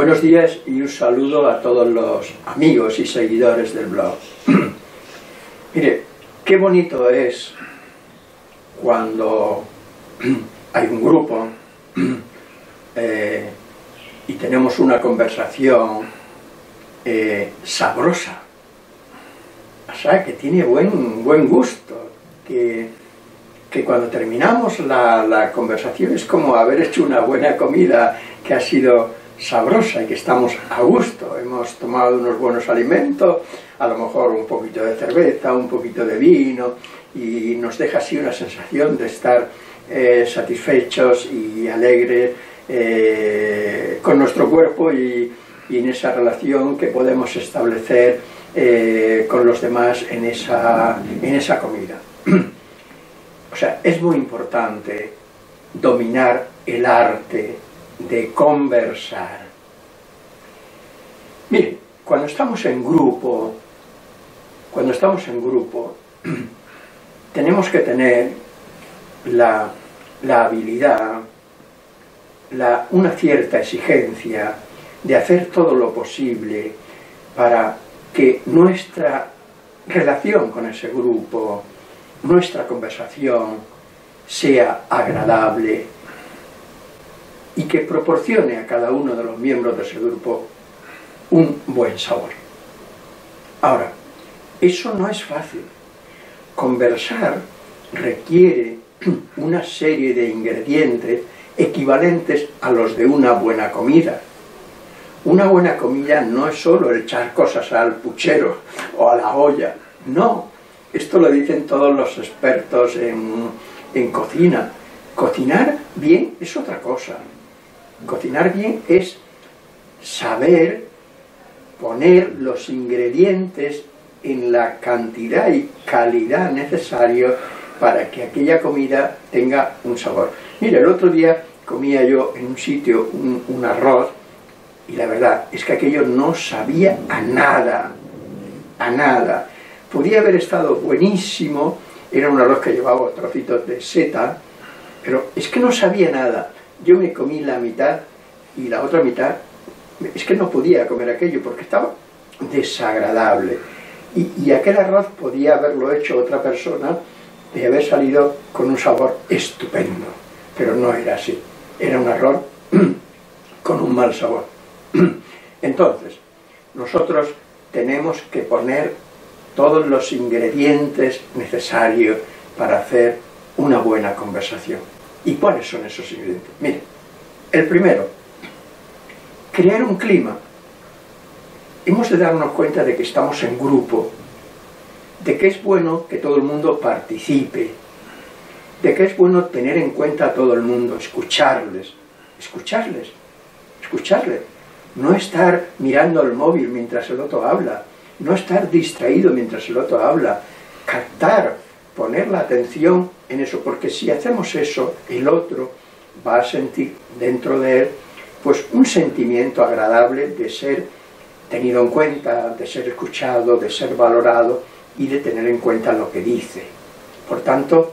Buenos días y un saludo a todos los amigos y seguidores del blog. Mire, qué bonito es cuando hay un grupo y tenemos una conversación sabrosa, o sea, que tiene buen gusto, que cuando terminamos la conversación es como haber hecho una buena comida que ha sido sabrosa y que estamos a gusto, hemos tomado unos buenos alimentos, a lo mejor un poquito de cerveza, un poquito de vino, y nos deja así una sensación de estar satisfechos y alegres con nuestro cuerpo y en esa relación que podemos establecer con los demás en esa comida. O sea, es muy importante dominar el arte de conversar. Mire, cuando estamos en grupo, tenemos que tener la habilidad, una cierta exigencia de hacer todo lo posible para que nuestra relación con ese grupo, nuestra conversación, sea agradable y que proporcione a cada uno de los miembros de ese grupo un buen sabor. Ahora, eso no es fácil. Conversar requiere una serie de ingredientes equivalentes a los de una buena comida. Una buena comida no es solo echar cosas al puchero o a la olla, no. Esto lo dicen todos los expertos en cocina. Cocinar bien es otra cosa. Cocinar bien es saber poner los ingredientes en la cantidad y calidad necesaria para que aquella comida tenga un sabor. Mira, el otro día comía yo en un sitio un arroz y la verdad es que aquello no sabía a nada, Podía haber estado buenísimo, era un arroz que llevaba trocitos de seta, pero es que no sabía nada. Yo me comí la mitad y la otra mitad, es que no podía comer aquello porque estaba desagradable. Y aquel arroz podía haberlo hecho otra persona y haber salido con un sabor estupendo, pero no era así. Era un arroz con un mal sabor. Entonces, nosotros tenemos que poner todos los ingredientes necesarios para hacer una buena conversación. ¿Y cuáles son esos ingredientes? Miren, el primero, crear un clima. Hemos de darnos cuenta de que estamos en grupo, de que es bueno que todo el mundo participe, de que es bueno tener en cuenta a todo el mundo, escucharles, no estar mirando el móvil mientras el otro habla, no estar distraído mientras el otro habla, captar, poner la atención en eso, porque si hacemos eso, el otro va a sentir dentro de él pues un sentimiento agradable de ser tenido en cuenta, de ser escuchado, de ser valorado y de tener en cuenta lo que dice. Por tanto,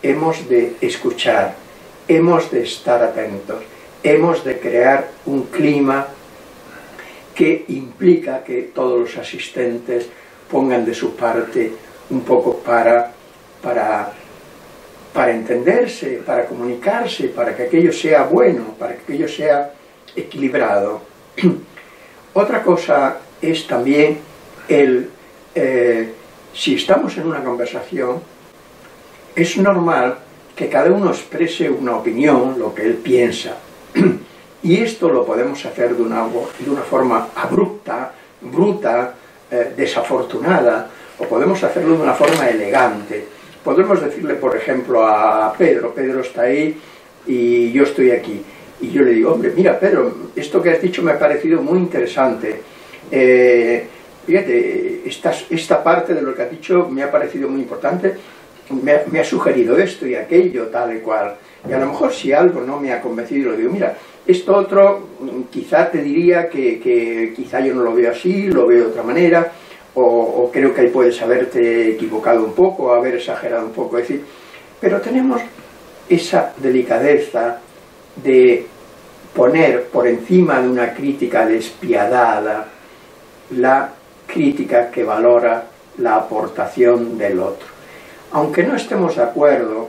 hemos de escuchar, hemos de estar atentos, hemos de crear un clima que implica que todos los asistentes pongan de su parte un poco para entenderse, para comunicarse, para que aquello sea bueno, para que aquello sea equilibrado. Otra cosa es también si estamos en una conversación, es normal que cada uno exprese una opinión, lo que él piensa. Y esto lo podemos hacer de una forma abrupta, bruta, desafortunada, o podemos hacerlo de una forma elegante. Podemos decirle, por ejemplo, a Pedro, Pedro está ahí y yo estoy aquí. Y yo le digo, hombre, mira Pedro, esto que has dicho me ha parecido muy interesante. Fíjate, esta parte de lo que has dicho me ha parecido muy importante, me ha sugerido esto y aquello, tal y cual. Y a lo mejor si algo no me ha convencido, le digo, mira, esto otro quizá te diría que quizá yo no lo veo así, lo veo de otra manera, o creo que ahí puedes haberte equivocado un poco, haber exagerado un poco, es decir, pero tenemos esa delicadeza de poner por encima de una crítica despiadada la crítica que valora la aportación del otro. Aunque no estemos de acuerdo,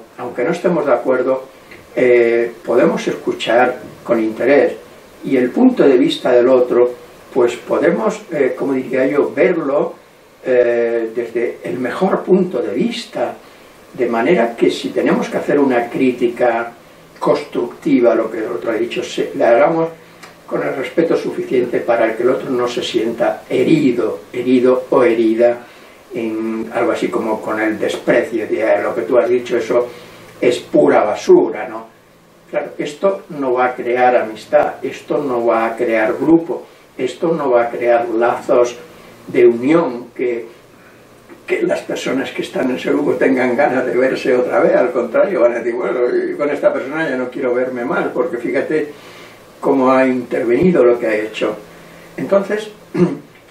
podemos escuchar con interés y el punto de vista del otro, pues podemos, como diría yo, verlo desde el mejor punto de vista, de manera que si tenemos que hacer una crítica constructiva a lo que el otro ha dicho, la hagamos con el respeto suficiente para que el otro no se sienta herido o herida, en algo así como con el desprecio de lo que tú has dicho, eso es pura basura, ¿no? Claro, esto no va a crear amistad, esto no va a crear grupo, esto no va a crear lazos de unión que las personas que están en ese grupo tengan ganas de verse otra vez. Al contrario, van a decir, bueno, con esta persona ya no quiero verme mal, porque fíjate cómo ha intervenido lo que ha hecho. Entonces,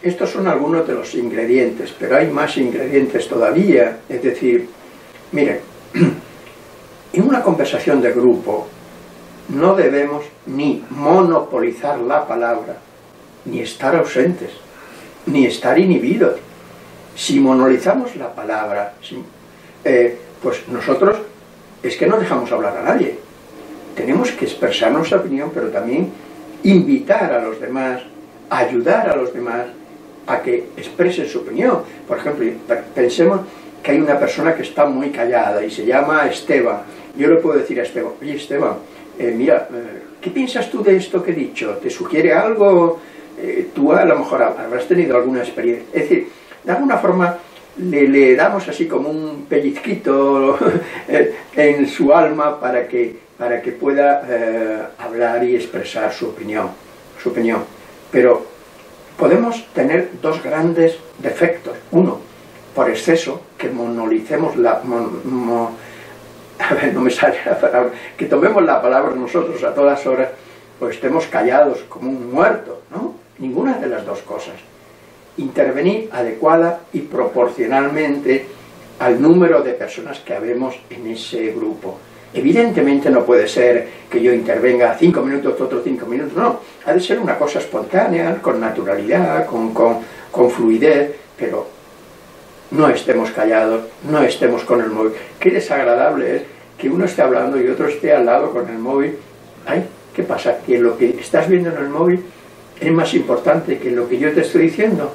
estos son algunos de los ingredientes, pero hay más ingredientes todavía. Es decir, miren, en una conversación de grupo no debemos ni monopolizar la palabra, ni estar ausentes, ni estar inhibidos. Si monopolizamos la palabra, pues nosotros es que no dejamos hablar a nadie. Tenemos que expresar nuestra opinión, pero también invitar a los demás, ayudar a los demás a que expresen su opinión. Por ejemplo, pensemos que hay una persona que está muy callada y se llama Esteban. Yo le puedo decir a Esteban, oye Esteban, mira, ¿qué piensas tú de esto que he dicho? ¿Te sugiere algo? Tú a lo mejor habrás tenido alguna experiencia. Es decir, de alguna forma le damos así como un pellizquito en su alma para que pueda hablar y expresar su opinión. Pero podemos tener dos grandes defectos. Uno, por exceso, que monolicemos la... no me sale la palabra. Que tomemos la palabra nosotros a todas horas, o estemos callados como un muerto, ¿no? Ninguna de las dos cosas. Intervenir adecuada y proporcionalmente al número de personas que habemos en ese grupo. Evidentemente no puede ser que yo intervenga 5 minutos, otro 5 minutos, no. Ha de ser una cosa espontánea, con naturalidad, con fluidez, pero no estemos callados, no estemos con el móvil. Qué desagradable es que uno esté hablando y otro esté al lado con el móvil. Ay, ¿qué pasa? Que lo que estás viendo en el móvil es más importante que lo que yo te estoy diciendo.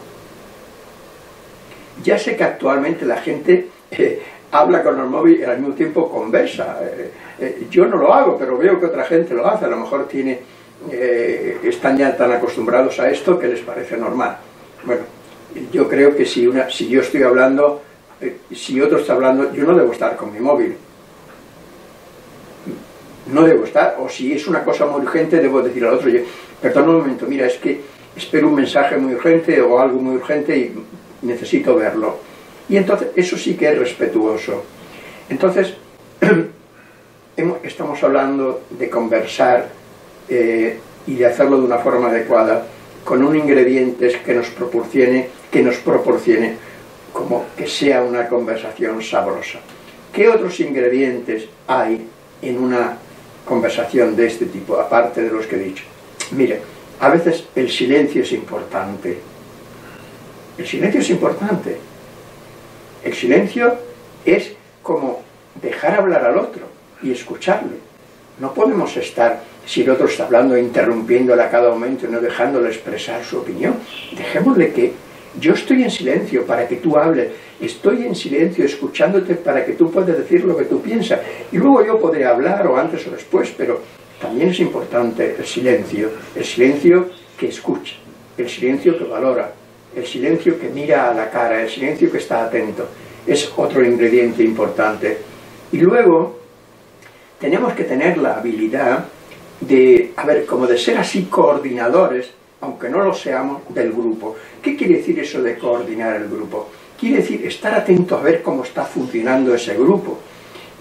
Ya sé que actualmente la gente habla con el móvil y al mismo tiempo conversa. Yo no lo hago, pero veo que otra gente lo hace. A lo mejor están ya tan acostumbrados a esto que les parece normal. Bueno, yo creo que si yo estoy hablando, si otro está hablando, yo no debo estar con mi móvil. No debo estar, o si es una cosa muy urgente, debo decir al otro, perdón un momento, mira, es que espero un mensaje muy urgente o algo muy urgente y necesito verlo. Y entonces, eso sí que es respetuoso. Entonces, estamos hablando de conversar y de hacerlo de una forma adecuada, con un ingrediente que nos proporcione como que sea una conversación sabrosa. ¿Qué otros ingredientes hay en una conversación de este tipo, aparte de los que he dicho? Mire, a veces el silencio es importante. El silencio es importante. El silencio es como dejar hablar al otro y escucharle. No podemos estar, si el otro está hablando, interrumpiéndole a cada momento y no dejándole expresar su opinión. Dejémosle que yo estoy en silencio para que tú hables, estoy en silencio escuchándote para que tú puedas decir lo que tú piensas. Y luego yo podré hablar o antes o después, pero también es importante el silencio que escucha, el silencio que valora, el silencio que mira a la cara, el silencio que está atento. Es otro ingrediente importante. Y luego tenemos que tener la habilidad de, como de ser así coordinadores, aunque no lo seamos, del grupo. ¿Qué quiere decir eso de coordinar el grupo? Quiere decir estar atento a ver cómo está funcionando ese grupo.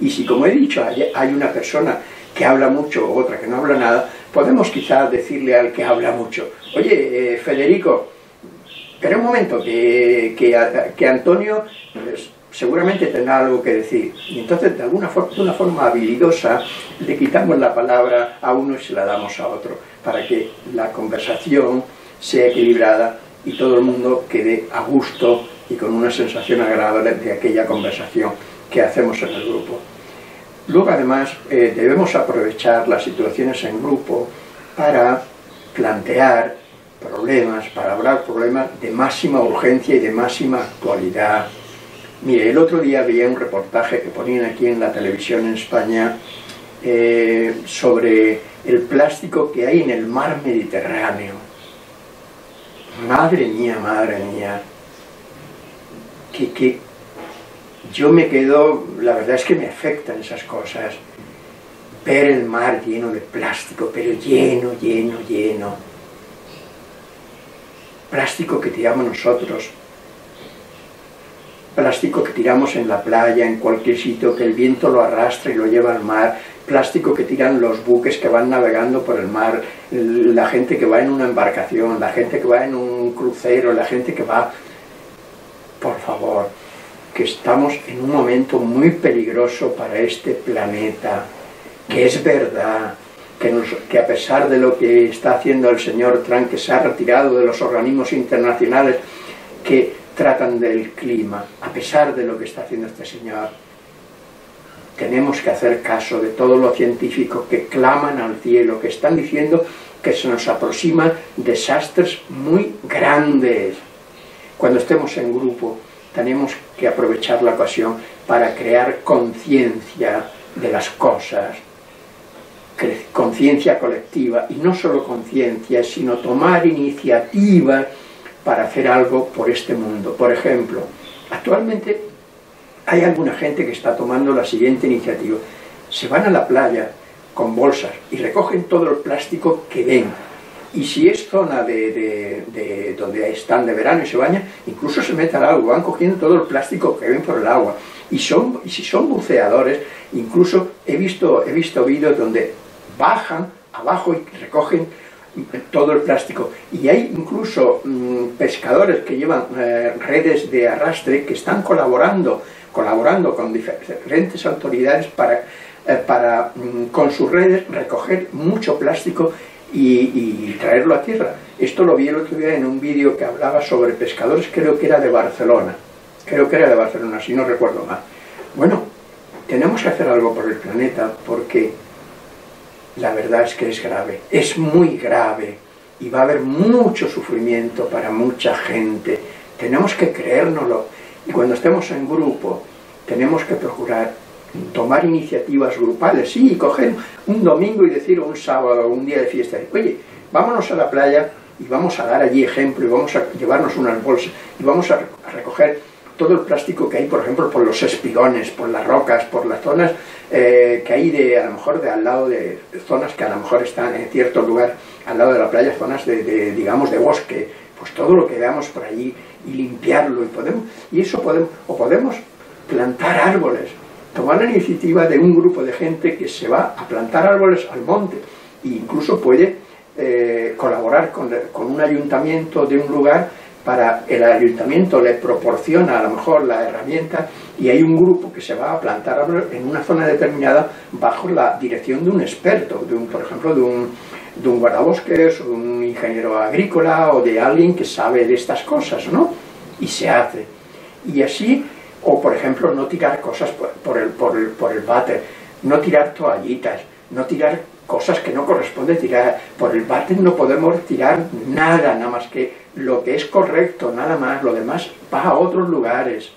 Y si, como he dicho, hay una persona que habla mucho o otra que no habla nada, podemos quizás decirle al que habla mucho, oye, Federico, espera un momento, que Antonio seguramente tendrá algo que decir. Y entonces, de alguna forma, de una forma habilidosa, le quitamos la palabra a uno y se la damos a otro, para que la conversación sea equilibrada y todo el mundo quede a gusto y con una sensación agradable de aquella conversación que hacemos en el grupo. Luego, además, debemos aprovechar las situaciones en grupo para plantear problemas, para hablar problemas de máxima urgencia y de máxima actualidad. Mire, el otro día veía un reportaje que ponían aquí en la televisión en España sobre el plástico que hay en el mar Mediterráneo. Madre mía, madre mía. Que yo me quedo, la verdad es que me afectan esas cosas. Ver el mar lleno de plástico, pero lleno, lleno, lleno. Plástico que tiramos nosotros. Plástico que tiramos en la playa, en cualquier sitio, que el viento lo arrastra y lo lleva al mar, plástico que tiran los buques que van navegando por el mar, la gente que va en una embarcación, la gente que va en un crucero, la gente que va... Por favor, que estamos en un momento muy peligroso para este planeta, que es verdad, que a pesar de lo que está haciendo el señor Trump, que se ha retirado de los organismos internacionales, que tratan del clima, a pesar de lo que está haciendo este señor, tenemos que hacer caso de todos los científicos que claman al cielo, que están diciendo que se nos aproximan desastres muy grandes. Cuando estemos en grupo, tenemos que aprovechar la ocasión para crear conciencia de las cosas, conciencia colectiva, y no solo conciencia, sino tomar iniciativa para hacer algo por este mundo. Por ejemplo, actualmente hay alguna gente que está tomando la siguiente iniciativa. Se van a la playa con bolsas y recogen todo el plástico que ven. Y si es zona de donde están de verano y se bañan, incluso se meten al agua, van cogiendo todo el plástico que ven por el agua. Y si son buceadores, incluso he visto vídeos donde bajan abajo y recogen todo el plástico, y hay incluso pescadores que llevan redes de arrastre que están colaborando con diferentes autoridades para con sus redes recoger mucho plástico y traerlo a tierra. Esto lo vi el otro día en un vídeo que hablaba sobre pescadores, creo que era de Barcelona, si no recuerdo mal. Bueno, tenemos que hacer algo por el planeta, porque la verdad es que es grave, es muy grave, y va a haber mucho sufrimiento para mucha gente. Tenemos que creérnoslo, y cuando estemos en grupo tenemos que procurar tomar iniciativas grupales. Sí, coger un domingo y decir, un sábado, un día de fiesta, oye, vámonos a la playa y vamos a dar allí ejemplo, y vamos a llevarnos unas bolsas y vamos a recoger todo el plástico que hay, por ejemplo, por los espigones, por las rocas, por las zonas que hay de, a lo mejor, de al lado de zonas que a lo mejor están en cierto lugar, al lado de la playa, zonas de digamos, de bosque, pues todo lo que veamos por allí y limpiarlo, y podemos plantar árboles, tomar la iniciativa de un grupo de gente que se va a plantar árboles al monte, e incluso puede colaborar con un ayuntamiento de un lugar. Para el ayuntamiento le proporciona a lo mejor la herramienta, y hay un grupo que se va a plantar en una zona determinada bajo la dirección de un experto, por ejemplo de un guardabosques, o de un ingeniero agrícola, o de alguien que sabe de estas cosas, ¿no? Y se hace. Y así, o por ejemplo, no tirar cosas por el váter, no tirar toallitas, no tirar cosas que no corresponde tirar. Por el váter no podemos tirar nada, nada más que lo que es correcto, nada más. Lo demás va a otros lugares.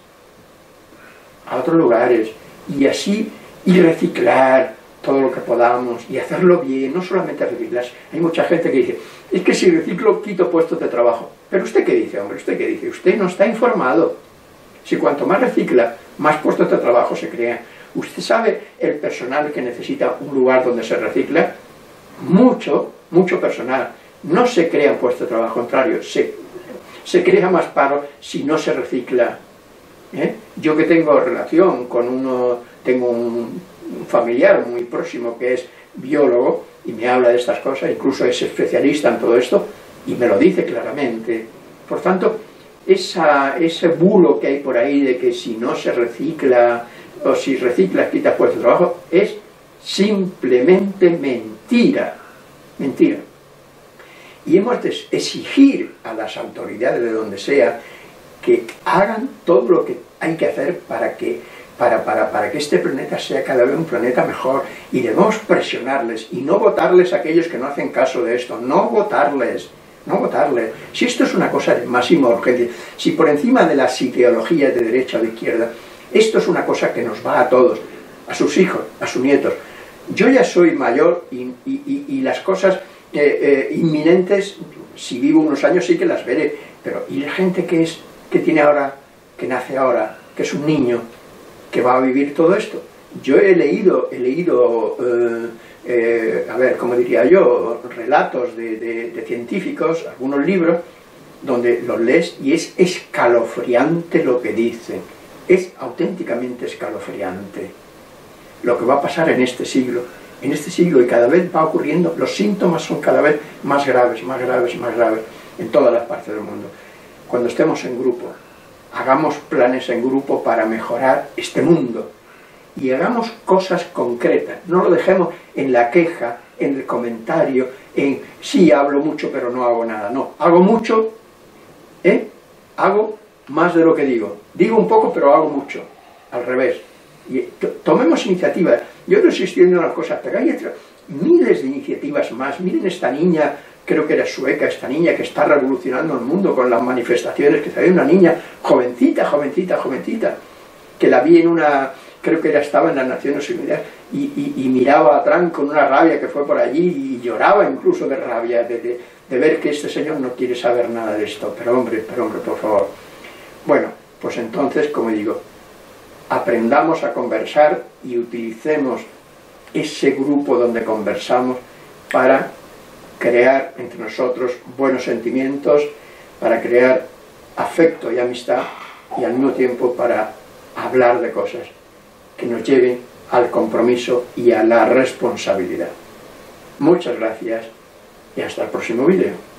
Y así, y reciclar todo lo que podamos, y hacerlo bien, no solamente reciclar. Hay mucha gente que dice, es que si reciclo quito puestos de trabajo. Pero ¿usted qué dice, hombre? ¿Usted qué dice? Usted no está informado. Si cuanto más recicla, más puestos de trabajo se crean. ¿Usted sabe el personal que necesita un lugar donde se recicla? Mucho, mucho personal. No se crean puestos de trabajo, al contrario, se crea más paro si no se recicla. Yo, que tengo relación con uno, tengo un familiar muy próximo que es biólogo y me habla de estas cosas, incluso es especialista en todo esto, y me lo dice claramente. Por tanto, ese bulo que hay por ahí de que si no se recicla o si reciclas quitas puestos de trabajo es simplemente mentira, mentira. Y hemos de exigir a las autoridades de donde sea que hagan todo lo que hay que hacer para que este planeta sea cada vez un planeta mejor, y debemos presionarles y no votarles a aquellos que no hacen caso de esto, no votarles, no votarles. Si esto es una cosa de máxima urgencia, si por encima de las ideologías de derecha o de izquierda, esto es una cosa que nos va a todos, a sus hijos, a sus nietos. Yo ya soy mayor y las cosas inminentes, si vivo unos años sí que las veré, pero ¿y la gente que tiene ahora, que nace ahora, que es un niño, que va a vivir todo esto? Yo he leído relatos de científicos, algunos libros, donde los lees y es escalofriante lo que dicen, es auténticamente escalofriante lo que va a pasar en este siglo. En este siglo, y cada vez va ocurriendo, los síntomas son cada vez más graves, más graves, más graves, en todas las partes del mundo. Cuando estemos en grupo, hagamos planes en grupo para mejorar este mundo, y hagamos cosas concretas, no lo dejemos en la queja, en el comentario, en sí hablo mucho pero no hago nada, no, hago mucho, hago más de lo que digo, digo un poco pero hago mucho, al revés. Y tomemos iniciativas. Yo no estoy diciendo unas cosas, pero hay miles de iniciativas más. Miren esta niña, creo que era sueca, esta niña que está revolucionando el mundo con las manifestaciones, que salió una niña jovencita, jovencita, jovencita, que la vi en una, creo que era, estaba en las Naciones Unidas, y miraba a Trump con una rabia que fue por allí, y lloraba incluso de rabia, de ver que este señor no quiere saber nada de esto. Pero hombre, por favor. Bueno, pues entonces, como digo, aprendamos a conversar y utilicemos ese grupo donde conversamos para crear entre nosotros buenos sentimientos, para crear afecto y amistad, y al mismo tiempo para hablar de cosas que nos lleven al compromiso y a la responsabilidad. Muchas gracias y hasta el próximo vídeo.